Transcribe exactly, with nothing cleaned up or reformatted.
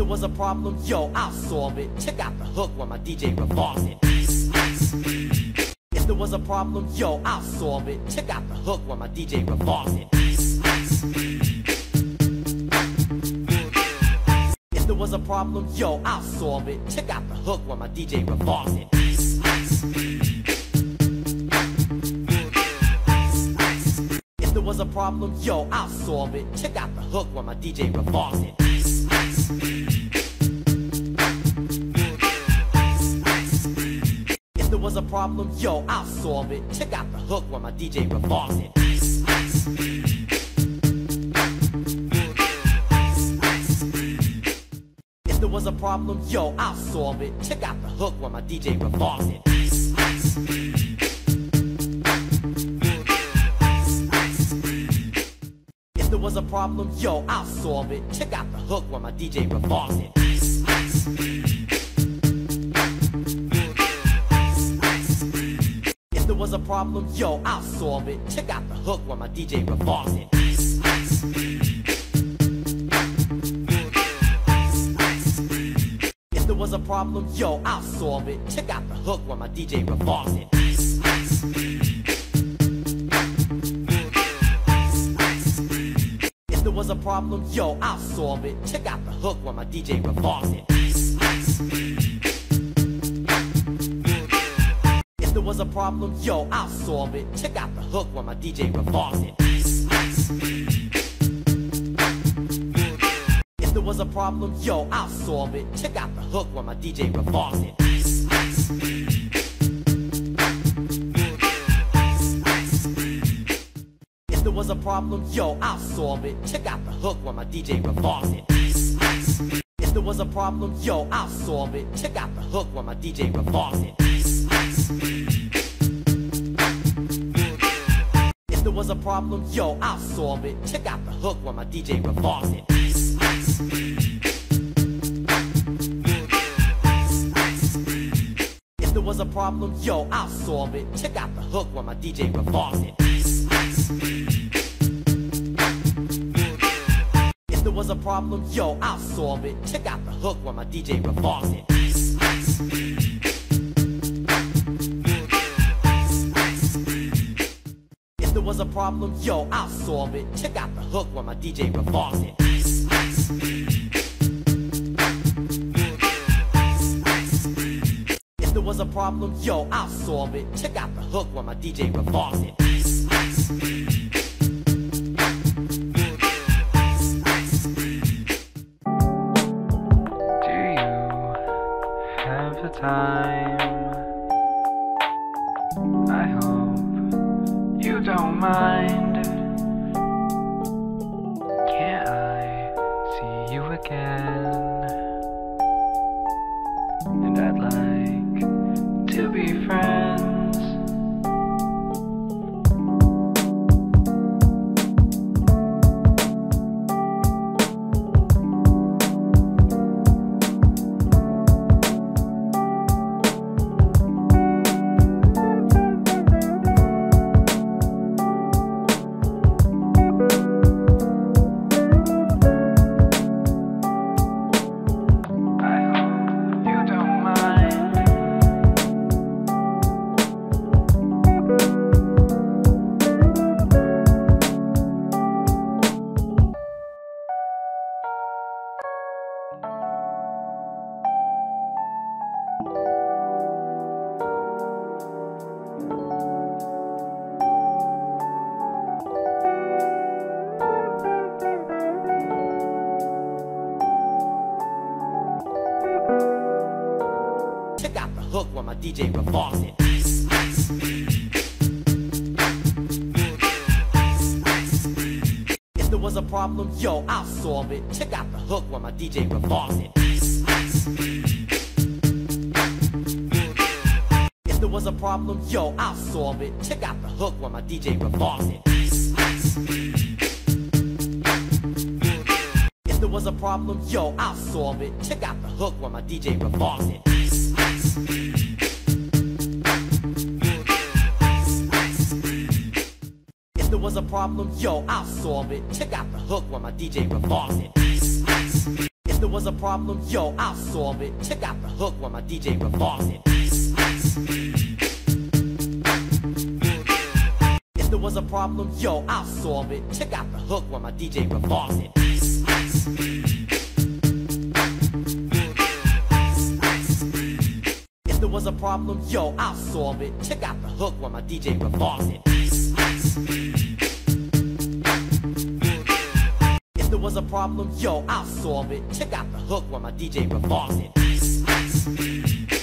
there was a problem, yo, I'll solve it. Check out the hook while my D J revolves it. Ice, ice, baby. If there was a problem, yo, I'll solve it. Check out the hook while my D J revolves it. Ice, ice, baby. If there was a problem, yo, I'll solve it. Check out the hook while my D J revolves it. Ice, ice, baby. If there was a problem, yo, I'll solve it. Check out the hook while my D J revolves it. Ice, ice, baby. If there was a problem, yo, I'll solve it. Check out the hook while my D J revolves it. Ice, ice, baby. If there was a problem, yo, I'll solve it. Check out the hook while my D J revolves it. Ice, ice, baby. If there was a problem, yo, I'll solve it. Check out the hook while my D J revolves it. Ice, ice, baby. If there was a problem, yo, I'll solve it. Check out the hook while my D J revolves it. Ice, ice, baby. If there was a problem, yo, I'll solve it. Check out the hook while my D J revolves it. Ice, ice, baby. If there was a problem, yo, I'll solve it. Check out the hook while my D J revolves it. Ice, ice, baby. If there was a problem, yo, I'll solve it. Check out the hook while my D J revolves it. Ice, ice, baby. If there was a problem, yo, I'll solve it. Check out the hook while my D J revolves it. Ice, ice, baby. If there was a problem, yo, I'll solve it. Check out the hook while my D J revolves it. Ice, ice, baby. If there was a problem, yo, I'll solve it. Check out the hook while my D J revolves it. Ice, ice, baby. If there was a problem, yo, I'll solve it. Check out the hook while my D J revolves it. Ice, ice, baby. If there was a problem, yo, I'll solve it. Check out the hook while my D J revolves it. Ice, ice, baby. If there was a problem, yo, I'll solve it. Check out the hook while my D J revolves it. Ice, ice, baby. If there was a problem, yo, I'll solve it. Check out the hook while my D J revolves it. Ice, ice, baby. If there was a problem, yo, I'll solve it. Check out the hook while my D J revolves it. Ice, ice, baby. Time. I hope you don't mind. Can't I see you again? And I'd like to be friends. Hook while my D J revolves it. Ice, ice, baby. If there was a problem, yo, I'll solve it. Check out the hook while my D J revolves it. Ice, ice, baby. If there was a problem, yo, I'll solve it. Check out the hook while my D J revolves it. Ice, ice, baby. If there was a problem, yo, I'll solve it. Check out the hook while my D J revolves it. Ice, ice, baby. If there was a problem, yo, I'll solve it. Check out the hook while my D J revolves it. Ice, ice, baby. If there was a problem, yo, I'll solve it. Check out the hook while my D J revolves it. Ice, ice, baby. If there was a problem, yo, I'll solve it. Check out the hook while my D J revolves it. Ice, ice, baby. Ice, ice, baby. If there was a problem, yo, I'll solve it. Check out the hook while my D J revolves it. Ice, ice, baby. If there was a problem, yo, I'll solve it. Check out the hook while my D J revolves it. Ice, ice, baby.